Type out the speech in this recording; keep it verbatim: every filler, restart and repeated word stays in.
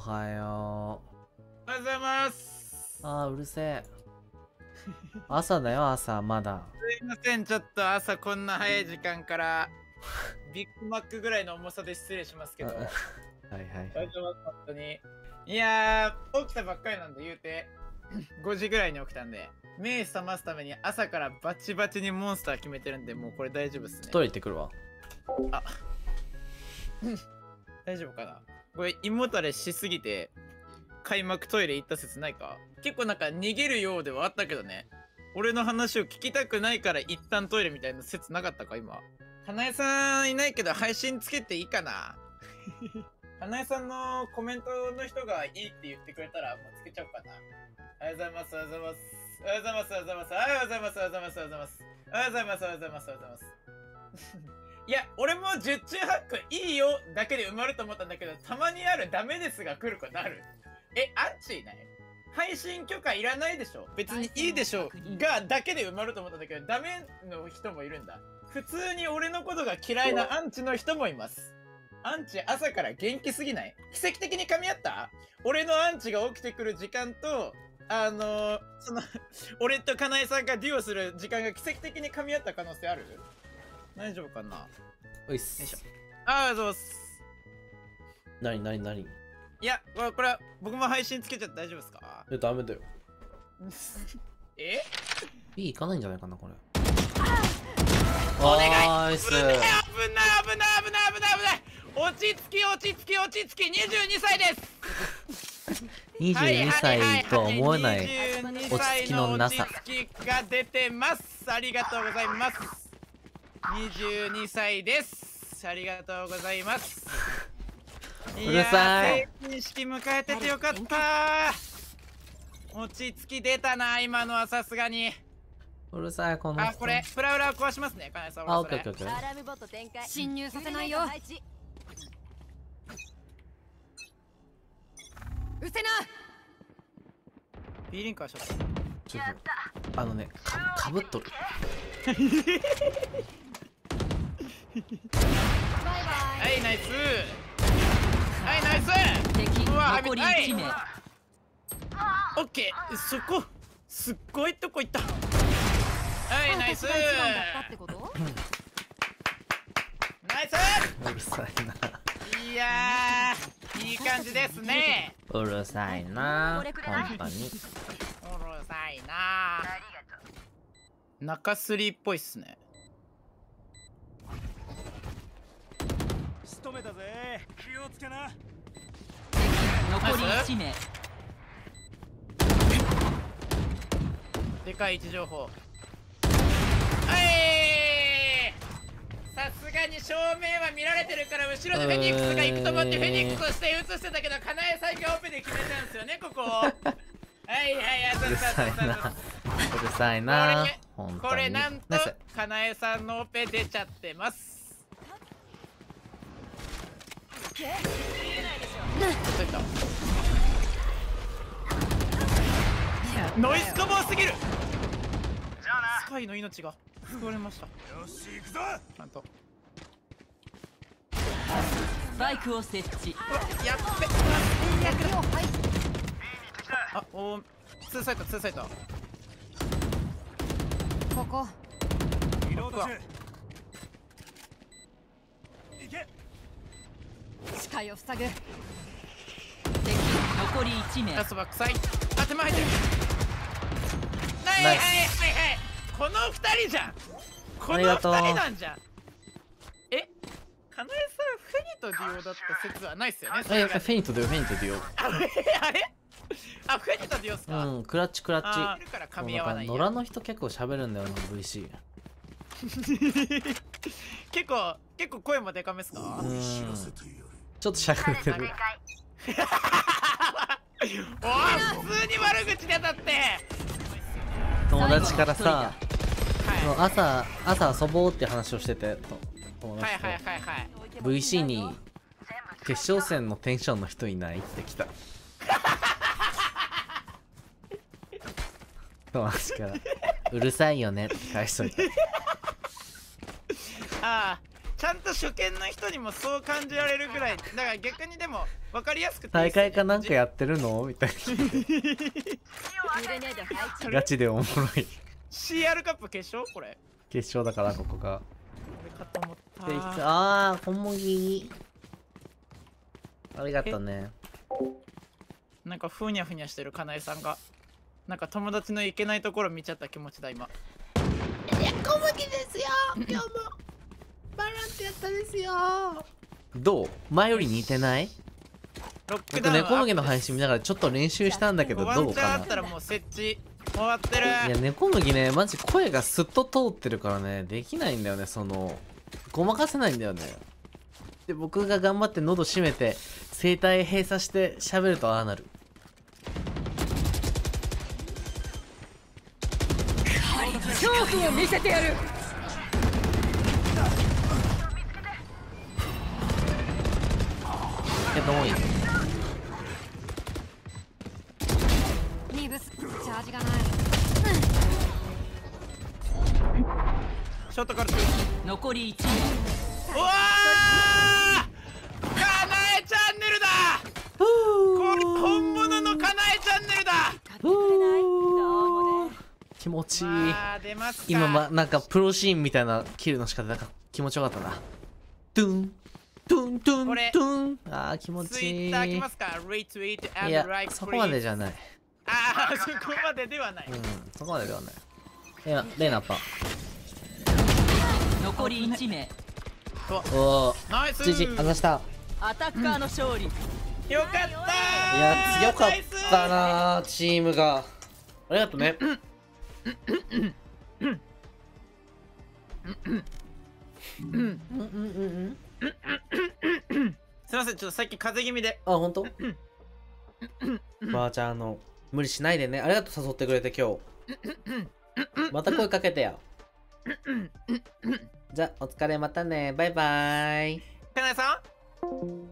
はよう。おはようございます。ああ、うるせえ。朝だよ、朝、まだ。すいません、ちょっと朝こんな早い時間から。ビッグマックぐらいの重さで失礼しますけど。はいはい。大丈夫です、本当に。いやー、起きたばっかりなんで、言うて。ごじぐらいに起きたんで、目覚ますために朝からバチバチにモンスター決めてるんで、もうこれ大丈夫っすね。トイレ行ってくるわ。あ大丈夫かなこれ。胃もたれしすぎて開幕トイレ行った説ないか。結構なんか逃げるようではあったけどね。俺の話を聞きたくないから一旦トイレみたいな説なかったか今。花江さんいないけど配信つけていいかな花江さんのコメントの人がいいって言ってくれたらもうつけちゃおうかな。おはようございます、おはようございます。おはようございます、おはようございます。おはようございます、おはようございます、おはようございます。おはようございます、おはようございます、おはようございます。いや、俺も十中八九いいよだけで埋まると思ったんだけど、たまにあるダメですが来ることある。え、アンチいない？配信許可いらないでしょ、別にいいでしょがだけで埋まると思ったんだけど、ダメの人もいるんだ。普通に俺のことが嫌いなアンチの人もいます。アンチ朝から元気すぎない？奇跡的に噛み合った？俺のアンチが起きてくる時間と、あのー、その俺とかなえさんがデュオする時間が奇跡的に噛み合った可能性ある？大丈夫かな。おいっす。よいしょ。ああ、そうっす。なになになに。いや、これ、これ、僕も配信つけちゃって大丈夫ですか。え、ダメだよ。え。B いかないんじゃないかな、これ。お願い。危ない、危ない、危ない、危ない、危ない。落ち着き、落ち着き、落ち着き、二十二歳です。二十二歳とは思えない。落ち着きのなさ。落ち着きが出てます。ありがとうございます。にじゅうにさいです。ありがとうございます。うるさい。成人式迎えててよかった。落ち着き出たな、今のはさすがに。うるさい、この。あ、これ、フラフラ壊しますね、かなえさん。あ、オッケー、オッケー、オッケー。アラームボット展開。侵入させないよ。うせな。Bリンクはしょ。ちょっとあのね、か、かぶっとる。はいナイス、はいナイス。うわ残りいちめい。オッケー、そこすっごいとこ行った。はいナイス。ナイス。うるさいな。いやーいい感じですね。うるさいな本当に。うるさいな。中スリーっぽいっすね。仕留めたぜ。気をつけな。残りいちめい。でかい位置情報。はい。さすがに正面は見られてるから後ろでフェニックスが行くと思ってフェニックスして映してたけど、かなえ最強オペで決めたんですよねここ。はいはい、あざささ。うるさいな。これなんとかなえさんのオペ出ちゃってます。見えないでしょ。ノイズコボーすぎる。じゃあな。スカイの命が救われました。よし行くぞ。なんとバイクを設置。やっべ。あ、おー、ツーサイト、ツーサイト。ここ。リロード中。行け。視界を塞ぐ。敵残りいちめい。ラストバックサイド。あ、手前入ってる。はいはいはいはい。このふたりじゃん。このふたりなんじゃん。え、かなえさんフェニとデュオだった説はないっすよね。フェニとデュオ、フェニとデュオ。あれあれ？あ、フェニとデュオっすか。うん、クラッチクラッチ。あるから噛み合わない。野良の人結構喋るんだよな ブイシー。結構結構声もでかめっすか。ちょっとしゃくってる。おい、普通に悪口でたって。友達からさ、朝朝遊ぼうって話をしてて、友達と。はいはいはいはい。ブイシー に決勝戦のテンションの人いないって来た。友達からうるさいよねって返しといた。ああ。ちゃんと初見の人にもそう感じられるぐらい、だから逆にでも分かりやすくていい、ね、大会かなんかやってるのみたいなガチでおもろいシーアール カップ決勝、これ決勝だからここがああ小麦ありがとうね。なんかふにゃふにゃしてるかなえさんがなんか友達のいけないところ見ちゃった気持ちだ今。いや小麦ですよ今日もバランスやったですよ。どう前より似てない？ロックダウン僕ね小麦の配信見ながらちょっと練習したんだけどどうかな。あったらもう設置終わってる。いや猫麦ねマジ声がすっと通ってるからねできないんだよね、そのごまかせないんだよね。で僕が頑張って喉閉めて声帯閉鎖して喋るとああなる。恐怖を見せてやる。いやどうもいいニーブスチャージがない、うん、ショットカルテ残りいち。うわーかなえチャンネルだこれ本物のかなえチャンネルだ。気持ちいい。今まなんかプロシーンみたいなキルの仕方なんか気持ちよかったな。ドゥンドゥンドゥンドゥンあー気持ちいい。いやそこまでじゃない。ああそこまでではない、うん、そこまでではない。レイナレイナアッパー残りいち名。おおナイスジジあざした。アタッカーの勝利、うん、よかったー。いや強かったなーチームが。ありがとうね。すいませんちょっとさっき風邪気味で。あ本当ばあちゃんの無理しないでね。ありがとう誘ってくれて今日また声かけてよじゃあお疲れまたねバイバーイ。かなえさん